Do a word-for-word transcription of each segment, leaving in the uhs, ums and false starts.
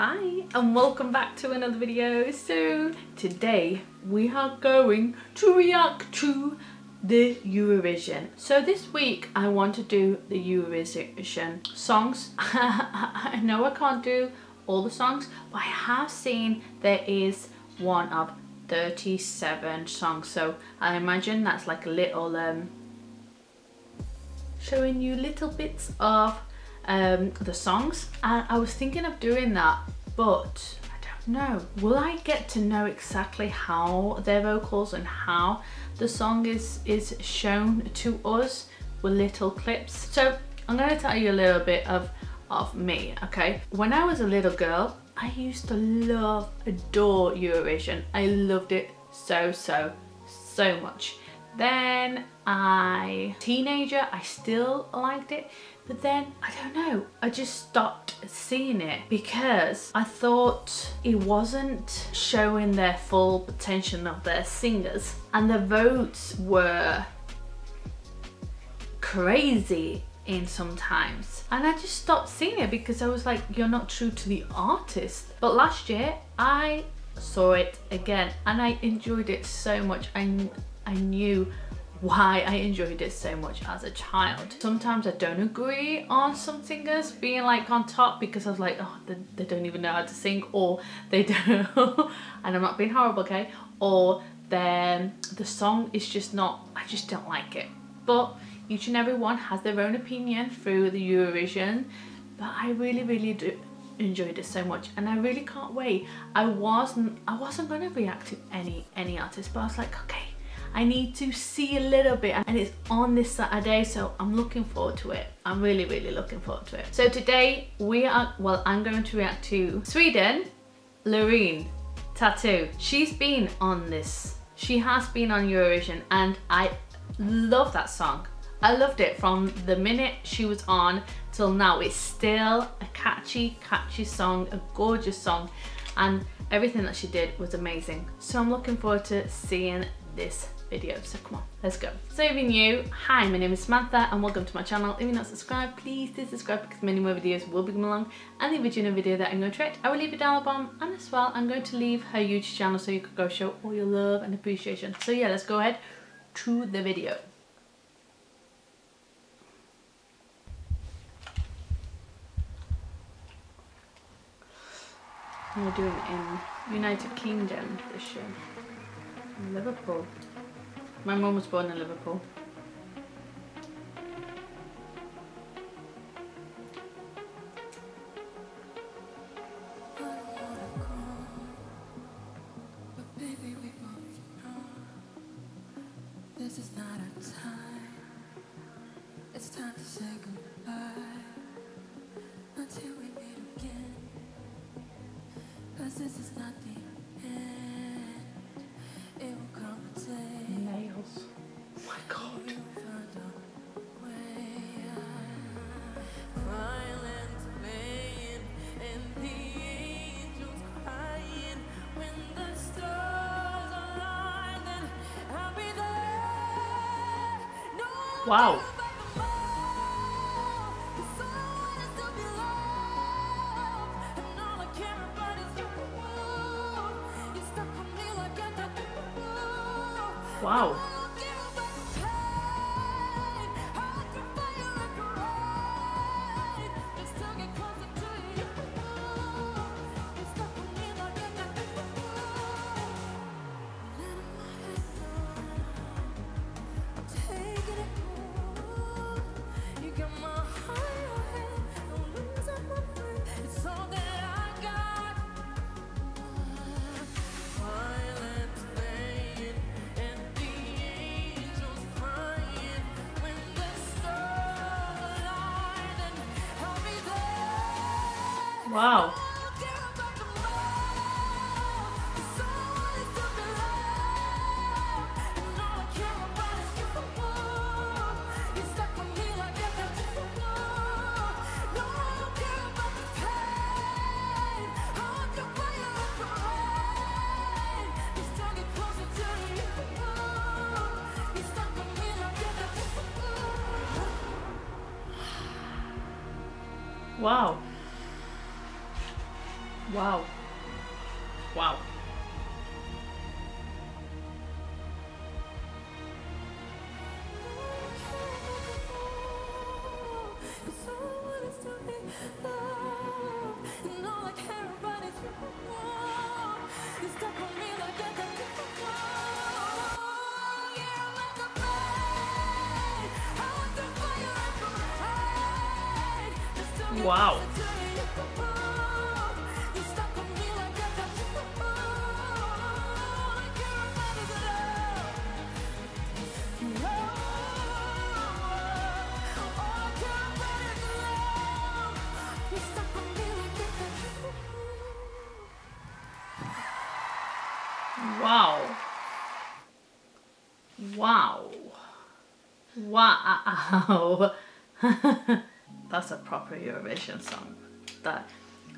Hi and welcome back to another video. So today we are going to react to the Eurovision. So this week I want to do the Eurovision songs. I know I can't do all the songs, but I have seen there is one of thirty-seven songs, so I imagine that's like a little um showing you little bits of Um, the songs, and I was thinking of doing that, but I don't know, will I get to know exactly how their vocals and how the song is is shown to us with little clips? So I'm going to tell you a little bit of of me. Okay, when I was a little girl, I used to love, adore Eurovision. I loved it so so so much. Then I, teenager, I still liked it, but then, I don't know, I just stopped seeing it because I thought it wasn't showing their full potential of their singers, and the votes were crazy in sometimes, and I just stopped seeing it because I was like, you're not true to the artist. But last year I saw it again and I enjoyed it so much. I I knew why I enjoyed it so much as a child. Sometimes I don't agree on some singers being like on top because I was like, oh, they, they don't even know how to sing, or they don't, and I'm not being horrible, okay? Or then the song is just not, I just don't like it. But each and everyone has their own opinion through the Eurovision, but I really, really do enjoyed it so much, and I really can't wait. I wasn't, I wasn't gonna react to any, any artist, but I was like, okay, I need to see a little bit, and it's on this Saturday, so I'm looking forward to it. I'm really, really looking forward to it. So today we are, well, I'm going to react to Sweden, Loreen, Tattoo. She's been on this. She has been on Eurovision, and I love that song. I loved it from the minute she was on till now. It's still a catchy, catchy song, a gorgeous song, and everything that she did was amazing. So I'm looking forward to seeing this video, so come on, let's go. So if you're new, hi, my name is Samantha and welcome to my channel. If you're not subscribed, please do subscribe because many more videos will be coming along, and the original video that I'm going to react, I will leave it down the bottom, and as well I'm going to leave her YouTube channel so you could go show all your love and appreciation. So yeah, let's go ahead to the video. We're doing it in United Kingdom this year. Liverpool. My mum was born in Liverpool. This is not a time. It's time to say goodbye until we meet again. 'Cause this is not the wow. Wow. Wow. Wow. Wow. Wow. Wow. Wow. Wow. Wow. That's a proper Eurovision song. That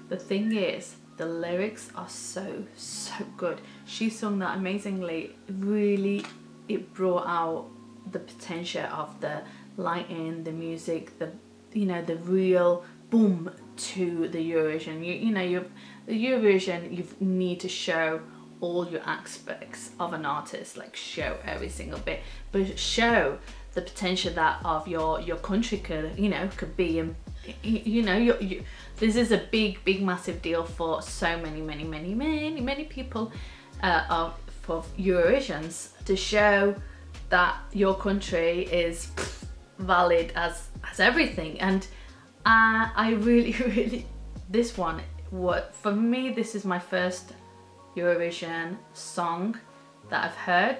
the thing is, the lyrics are so so good. She sung that amazingly. Really, it brought out the potential of the lighting, the music, the you know the real boom to the Eurovision. You you know you the Eurovision. You need to show all your aspects of an artist, like show every single bit, but show the potential that of your your country could you know could be in, you know you, you, this is a big big massive deal for so many many many many many people uh, of for Eurovisions to show that your country is valid as as everything. And uh, I really really this one what for me this is my first Eurovision song that I've heard,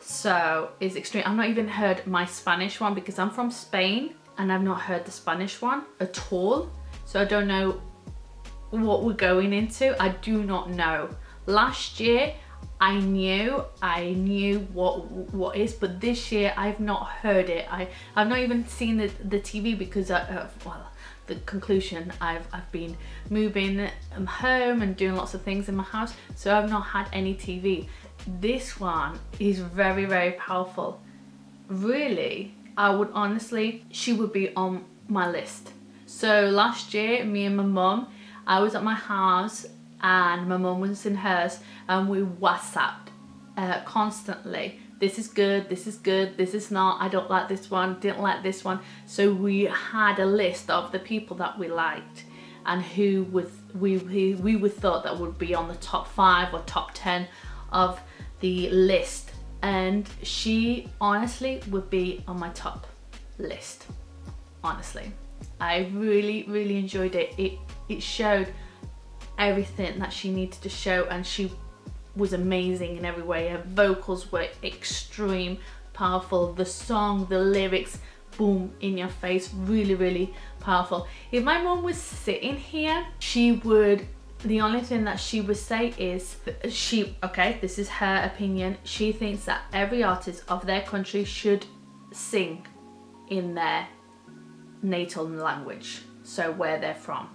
so it's extreme. I've not even heard my Spanish one because I'm from Spain and I've not heard the Spanish one at all, so I don't know what we're going into. I do not know. Last year I knew I knew what what is, but this year I've not heard it. I I've not even seen the, the T V because I uh, well the conclusion I've I've been moving home and doing lots of things in my house, so I've not had any T V. This one is very very powerful. Really, I would honestly, she would be on my list. So last year, me and my mum, I was at my house and my mum was in hers, and we WhatsApped uh, constantly. This is good, this is good, this is not, I don't like this one, didn't like this one. So we had a list of the people that we liked and who would, we, we, we would thought that would be on the top five or top ten of the list. And she honestly would be on my top list, honestly. I really, really enjoyed it. It, it showed everything that she needed to show, and she was amazing in every way. Her vocals were extreme, powerful. The song, the lyrics, boom, in your face, really, really powerful. If my mum was sitting here, she would, the only thing that she would say is, she, okay, this is her opinion. She thinks that every artist of their country should sing in their natal language, so where they're from.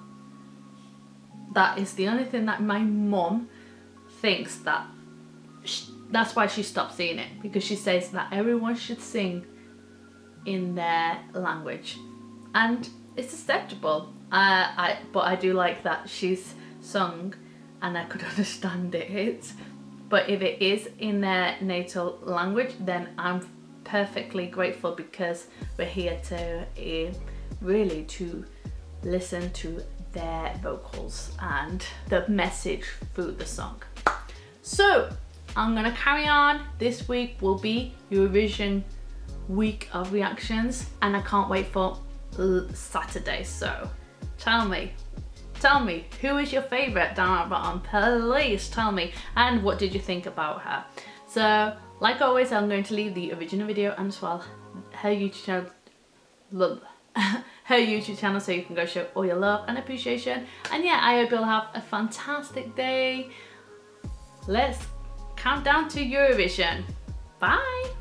That is the only thing that my mum thinks that she, that's why she stopped seeing it, because she says that everyone should sing in their language, and it's acceptable. Uh, I but I do like that she's sung and I could understand it, but if it is in their natal language, then I'm perfectly grateful, because we're here to uh, really to listen to their vocals and the message through the song. So I'm gonna carry on. This week will be Eurovision week of reactions, and I can't wait for Saturday. So tell me, tell me, who is your favorite down at the bottom? Please tell me, and what did you think about her? So like always, I'm going to leave the original video and as well her YouTube channel, love her YouTube channel, so you can go show all your love and appreciation. And yeah, I hope you'll have a fantastic day. Let's count down to Eurovision. Bye!